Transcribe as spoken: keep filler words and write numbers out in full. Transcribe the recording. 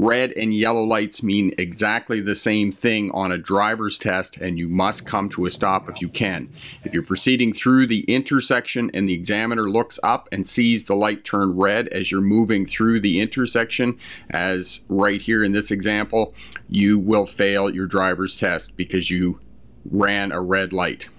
Red and yellow lights mean exactly the same thing on a driver's test, and you must come to a stop if you can. If you're proceeding through the intersection and the examiner looks up and sees the light turn red as you're moving through the intersection, as right here in this example, you will fail your driver's test because you ran a red light.